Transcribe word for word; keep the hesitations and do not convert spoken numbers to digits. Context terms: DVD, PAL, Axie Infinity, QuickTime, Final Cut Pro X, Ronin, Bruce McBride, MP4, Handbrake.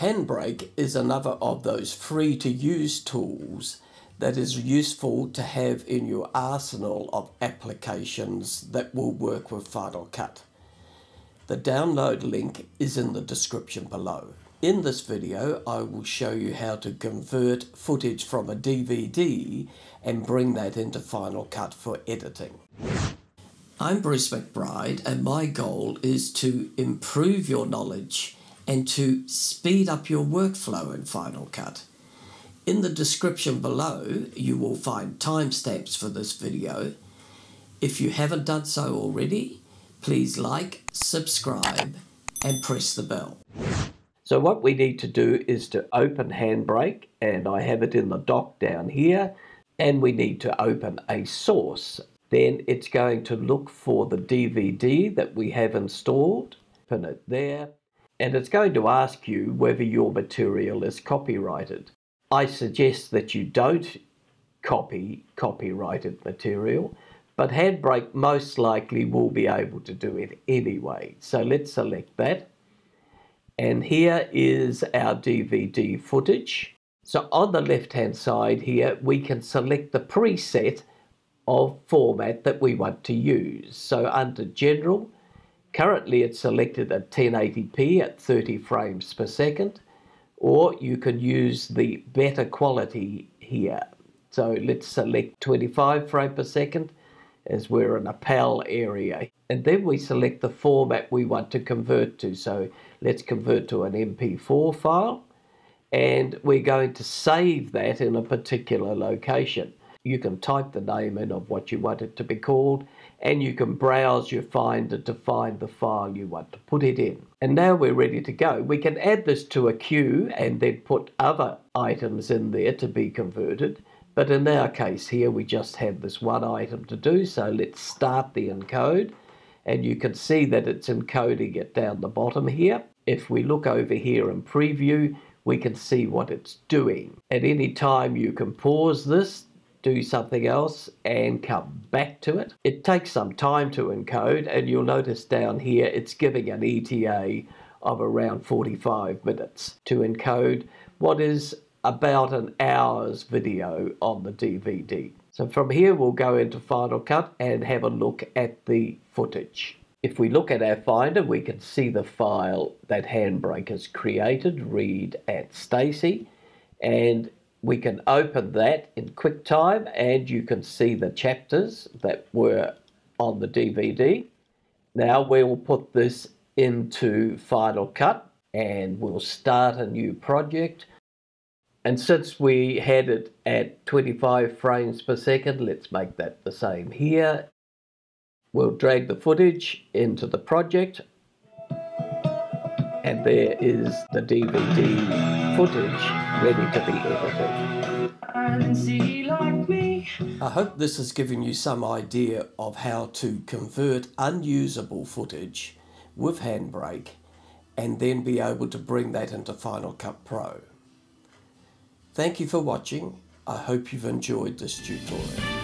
Handbrake is another of those free-to-use tools that is useful to have in your arsenal of applications that will work with Final Cut. The download link is in the description below. In this video, I will show you how to convert footage from a D V D and bring that into Final Cut for editing. I'm Bruce McBride, and my goal is to improve your knowledge and to speed up your workflow in Final Cut. In the description below, you will find timestamps for this video. If you haven't done so already, please like, subscribe, and press the bell. So what we need to do is to open Handbrake, and I have it in the dock down here, and we need to open a source. Then it's going to look for the D V D that we have installed, pin it there, and it's going to ask you whether your material is copyrighted. I suggest that you don't copy copyrighted material, but Handbrake most likely will be able to do it anyway. So let's select that. And here is our D V D footage. So on the left-hand side here, we can select the preset of format that we want to use. So under General, currently it's selected at ten eighty p at thirty frames per second. Or you can use the better quality here. So let's select twenty-five frames per second as we're in a P A L area. And then we select the format we want to convert to. So let's convert to an M P four file. And we're going to save that in a particular location. You can type the name in of what you want it to be called, and you can browse your finder to find the file you want to put it in. And now we're ready to go. We can add this to a queue and then put other items in there to be converted. But in our case here, we just have this one item to do. So let's start the encode. And you can see that it's encoding it down the bottom here. If we look over here in preview, we can see what it's doing. At any time, you can pause this, do something else, and come back to it. It takes some time to encode, and you'll notice down here it's giving an E T A of around forty-five minutes to encode what is about an hour's video on the D V D. So from here we'll go into Final Cut and have a look at the footage. If we look at our Finder, we can see the file that Handbrake has created, Reed and Stacy, and we can open that in QuickTime, and you can see the chapters that were on the D V D. Now we will put this into Final Cut, and we'll start a new project. And since we had it at twenty-five frames per second, let's make that the same here. We'll drag the footage into the project, and there is the D V D footage ready to be edited. I hope this has given you some idea of how to convert unusable footage with Handbrake and then be able to bring that into Final Cut Pro. Thank you for watching. I hope you've enjoyed this tutorial.